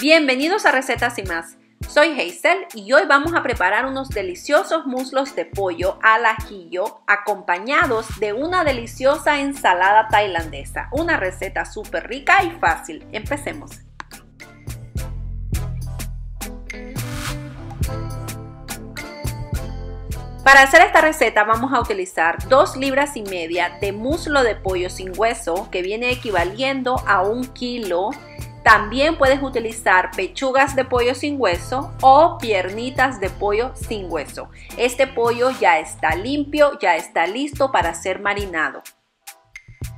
Bienvenidos a Recetas y Más. Soy Hazel y hoy vamos a preparar unos deliciosos muslos de pollo al ajillo acompañados de una deliciosa ensalada tailandesa. Una receta súper rica y fácil. Empecemos. Para hacer esta receta vamos a utilizar 2,5 libras de muslo de pollo sin hueso, que viene equivaliendo a 1 kilo. También puedes utilizar pechugas de pollo sin hueso o piernitas de pollo sin hueso. Este pollo ya está limpio, ya está listo para ser marinado.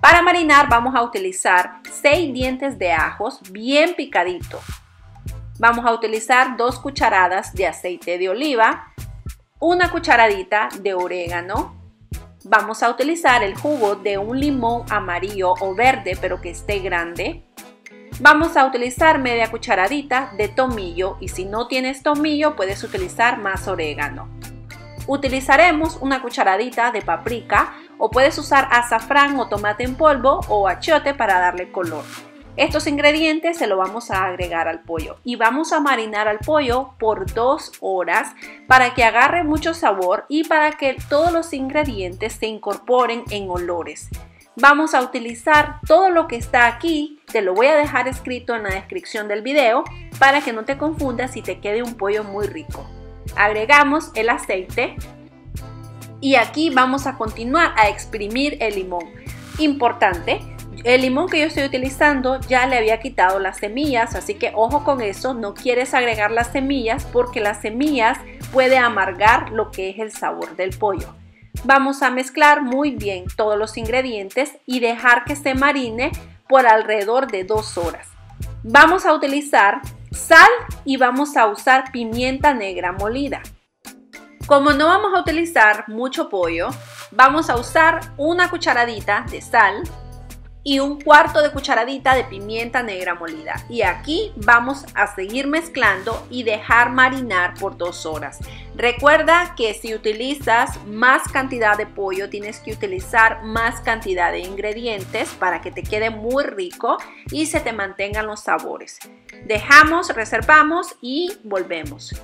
Para marinar vamos a utilizar 6 dientes de ajos bien picadito. Vamos a utilizar 2 cucharadas de aceite de oliva. 1 cucharadita de orégano. Vamos a utilizar el jugo de un limón amarillo o verde, pero que esté grande. Vamos a utilizar media cucharadita de tomillo, y si no tienes tomillo puedes utilizar más orégano. Utilizaremos 1 cucharadita de paprika, o puedes usar azafrán o tomate en polvo o achiote para darle color. Estos ingredientes se lo vamos a agregar al pollo y vamos a marinar al pollo por 2 horas para que agarre mucho sabor y para que todos los ingredientes se incorporen en olores. Vamos a utilizar todo lo que está aquí, te lo voy a dejar escrito en la descripción del video para que no te confundas y te quede un pollo muy rico. Agregamos el aceite y aquí vamos a continuar a exprimir el limón. Importante. El limón que yo estoy utilizando ya le había quitado las semillas, así que ojo con eso, no quieres agregar las semillas porque las semillas puede amargar lo que es el sabor del pollo. Vamos a mezclar muy bien todos los ingredientes y dejar que se marine por alrededor de 2 horas. Vamos a utilizar sal y vamos a usar pimienta negra molida. Como no vamos a utilizar mucho pollo, vamos a usar 1 cucharadita de sal y 1/4 de cucharadita de pimienta negra molida, y aquí vamos a seguir mezclando y dejar marinar por 2 horas. Recuerda que si utilizas más cantidad de pollo tienes que utilizar más cantidad de ingredientes para que te quede muy rico y se te mantengan los sabores. Dejamos, reservamos y volvemos.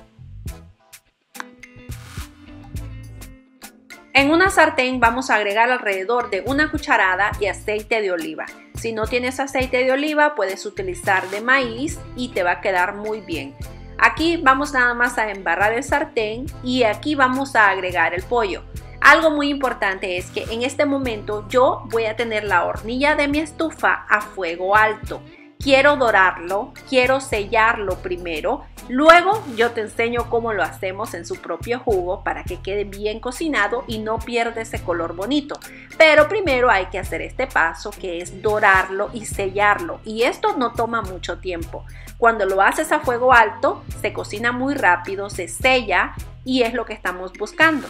En una sartén vamos a agregar alrededor de 1 cucharada de aceite de oliva. Si no tienes aceite de oliva puedes utilizar de maíz y te va a quedar muy bien. Aquí vamos nada más a embarrar el sartén y aquí vamos a agregar el pollo. Algo muy importante es que en este momento yo voy a tener la hornilla de mi estufa a fuego alto. Quiero dorarlo, quiero sellarlo primero, luego yo te enseño cómo lo hacemos en su propio jugo para que quede bien cocinado y no pierda ese color bonito. Pero primero hay que hacer este paso que es dorarlo y sellarlo, y esto no toma mucho tiempo. Cuando lo haces a fuego alto se cocina muy rápido, se sella y es lo que estamos buscando.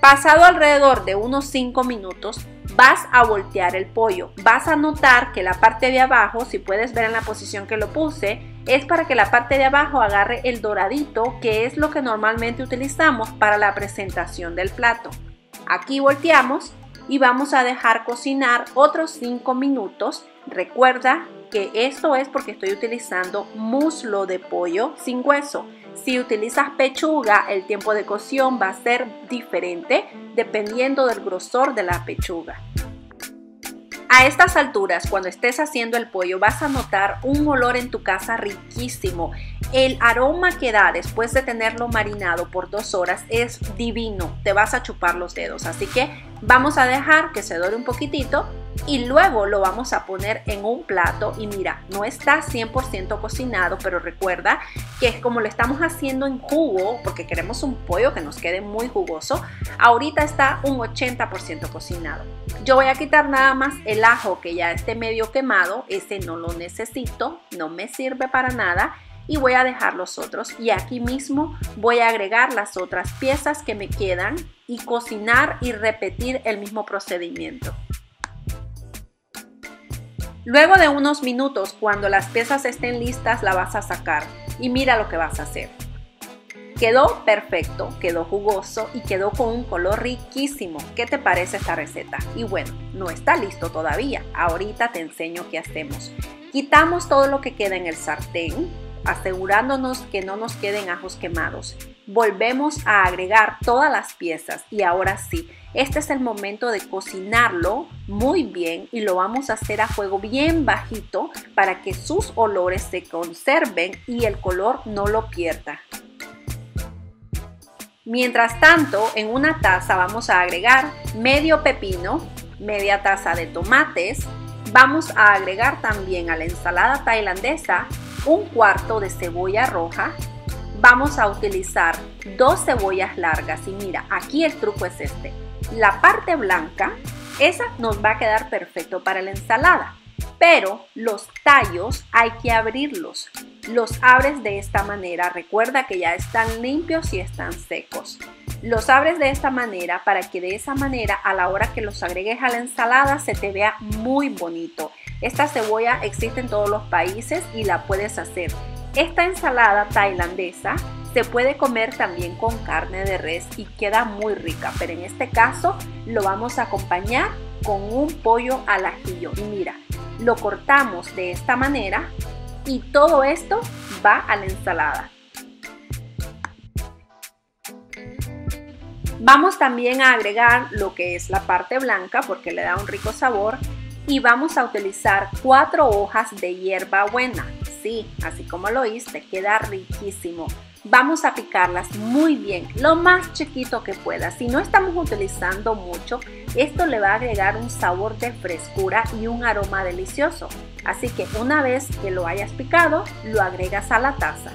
Pasado alrededor de unos 5 minutos, vas a voltear el pollo. Vas a notar que la parte de abajo, si puedes ver en la posición que lo puse, es para que la parte de abajo agarre el doradito, que es lo que normalmente utilizamos para la presentación del plato. Aquí volteamos y vamos a dejar cocinar otros 5 minutos. Recuerda que esto es porque estoy utilizando muslo de pollo sin hueso. Si utilizas pechuga, el tiempo de cocción va a ser diferente dependiendo del grosor de la pechuga. A estas alturas, cuando estés haciendo el pollo, vas a notar un olor en tu casa riquísimo. El aroma que da después de tenerlo marinado por 2 horas es divino. Te vas a chupar los dedos, así que vamos a dejar que se dore un poquitito y luego lo vamos a poner en un plato. Y mira, no está 100% cocinado, pero recuerda que es como lo estamos haciendo en jugo, porque queremos un pollo que nos quede muy jugoso. Ahorita está un 80% cocinado. Yo voy a quitar nada más el ajo que ya esté medio quemado, ese no lo necesito, no me sirve para nada, y voy a dejar los otros, y aquí mismo voy a agregar las otras piezas que me quedan y cocinar y repetir el mismo procedimiento. Luego de unos minutos, cuando las piezas estén listas, la vas a sacar y mira lo que vas a hacer. Quedó perfecto, quedó jugoso y quedó con un color riquísimo. ¿Qué te parece esta receta? Y bueno, no está listo todavía. Ahorita te enseño qué hacemos. Quitamos todo lo que queda en el sartén, asegurándonos que no nos queden ajos quemados. Volvemos a agregar todas las piezas y ahora sí, este es el momento de cocinarlo muy bien y lo vamos a hacer a fuego bien bajito para que sus olores se conserven y el color no lo pierda. Mientras tanto, en una taza vamos a agregar medio pepino, media taza de tomates, vamos a agregar también a la ensalada tailandesa un cuarto de cebolla roja. Vamos a utilizar 2 cebollas largas y mira, aquí el truco es este. La parte blanca, esa nos va a quedar perfecto para la ensalada, pero los tallos hay que abrirlos. Los abres de esta manera, recuerda que ya están limpios y están secos. Los abres de esta manera para que de esa manera a la hora que los agregues a la ensalada se te vea muy bonito. Esta cebolla existe en todos los países y la puedes hacer. Esta ensalada tailandesa se puede comer también con carne de res y queda muy rica, pero en este caso lo vamos a acompañar con un pollo al ajillo. Y mira, lo cortamos de esta manera y todo esto va a la ensalada. Vamos también a agregar lo que es la parte blanca porque le da un rico sabor. Y vamos a utilizar 4 hojas de hierbabuena. Sí, así como lo oíste, queda riquísimo. Vamos a picarlas muy bien, lo más chiquito que pueda. Si no estamos utilizando mucho, esto le va a agregar un sabor de frescura y un aroma delicioso. Así que una vez que lo hayas picado, lo agregas a la taza.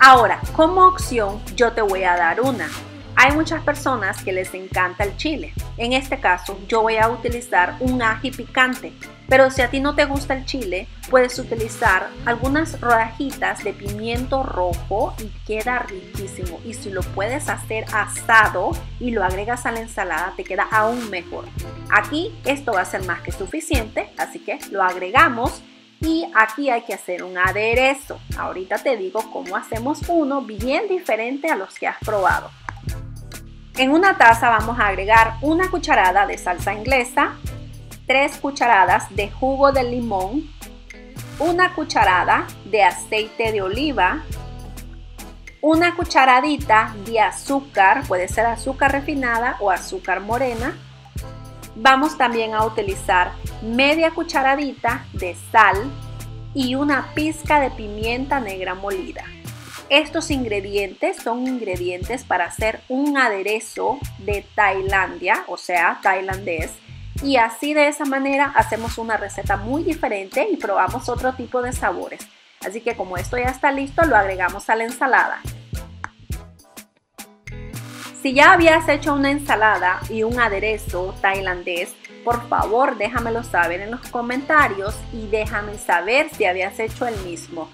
Ahora, como opción, yo te voy a dar una. Hay muchas personas que les encanta el chile. En este caso, yo voy a utilizar un ají picante. Pero si a ti no te gusta el chile, puedes utilizar algunas rodajitas de pimiento rojo y queda riquísimo. Y si lo puedes hacer asado y lo agregas a la ensalada, te queda aún mejor. Aquí esto va a ser más que suficiente, así que lo agregamos. Y aquí hay que hacer un aderezo. Ahorita te digo cómo hacemos uno bien diferente a los que has probado. En una taza vamos a agregar una cucharada de salsa inglesa, 3 cucharadas de jugo de limón, una cucharada de aceite de oliva, una cucharadita de azúcar, puede ser azúcar refinada o azúcar morena. Vamos también a utilizar media cucharadita de sal y una pizca de pimienta negra molida. Estos ingredientes son ingredientes para hacer un aderezo de Tailandia, o sea, tailandés. Y así de esa manera hacemos una receta muy diferente y probamos otro tipo de sabores. Así que como esto ya está listo, lo agregamos a la ensalada. Si ya habías hecho una ensalada y un aderezo tailandés, por favor déjamelo saber en los comentarios y déjame saber si habías hecho el mismo.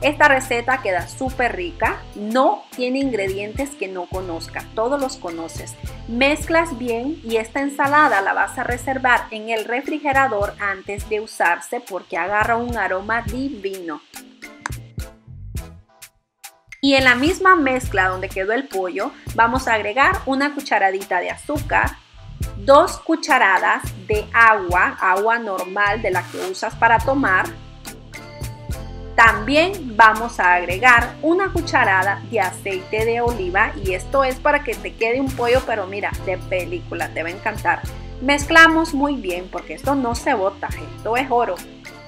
Esta receta queda súper rica, no tiene ingredientes que no conozcas, todos los conoces. Mezclas bien y esta ensalada la vas a reservar en el refrigerador antes de usarse porque agarra un aroma divino. Y en la misma mezcla donde quedó el pollo, vamos a agregar una cucharadita de azúcar, 2 cucharadas de agua, agua normal de la que usas para tomar. También vamos a agregar una cucharada de aceite de oliva y esto es para que te quede un pollo, pero mira, de película, te va a encantar. Mezclamos muy bien porque esto no se bota, esto es oro.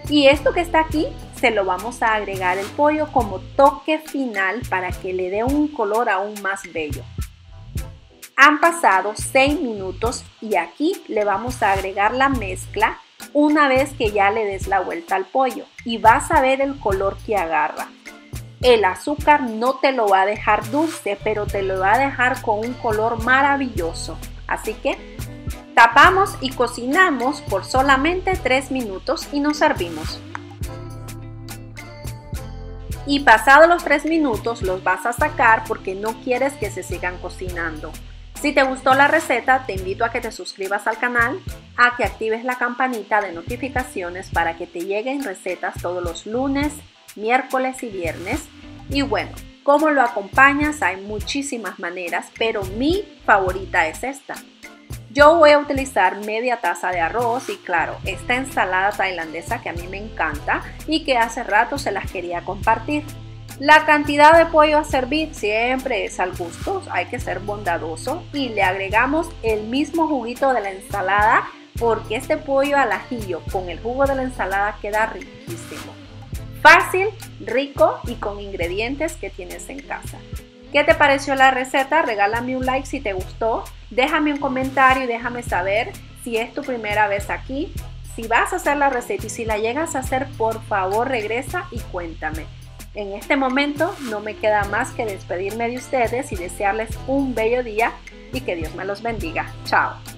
Y esto que está aquí se lo vamos a agregar el pollo como toque final para que le dé un color aún más bello. Han pasado 6 minutos y aquí le vamos a agregar la mezcla. Una vez que ya le des la vuelta al pollo y vas a ver el color que agarra. El azúcar no te lo va a dejar dulce, pero te lo va a dejar con un color maravilloso. Así que tapamos y cocinamos por solamente 3 minutos y nos servimos. Y pasados los 3 minutos los vas a sacar porque no quieres que se sigan cocinando. Si te gustó la receta, te invito a que te suscribas al canal, a que actives la campanita de notificaciones para que te lleguen recetas todos los lunes, miércoles y viernes. Y bueno, ¿cómo lo acompañas? Hay muchísimas maneras, pero mi favorita es esta. Yo voy a utilizar media taza de arroz y claro, esta ensalada tailandesa que a mí me encanta y que hace rato se las quería compartir. La cantidad de pollo a servir siempre es al gusto, hay que ser bondadoso y le agregamos el mismo juguito de la ensalada porque este pollo al ajillo con el jugo de la ensalada queda riquísimo. Fácil, rico y con ingredientes que tienes en casa. ¿Qué te pareció la receta? Regálame un like si te gustó, déjame un comentario y déjame saber si es tu primera vez aquí, si vas a hacer la receta y si la llegas a hacer, por favor regresa y cuéntame. En este momento no me queda más que despedirme de ustedes y desearles un bello día y que Dios me los bendiga. Chao.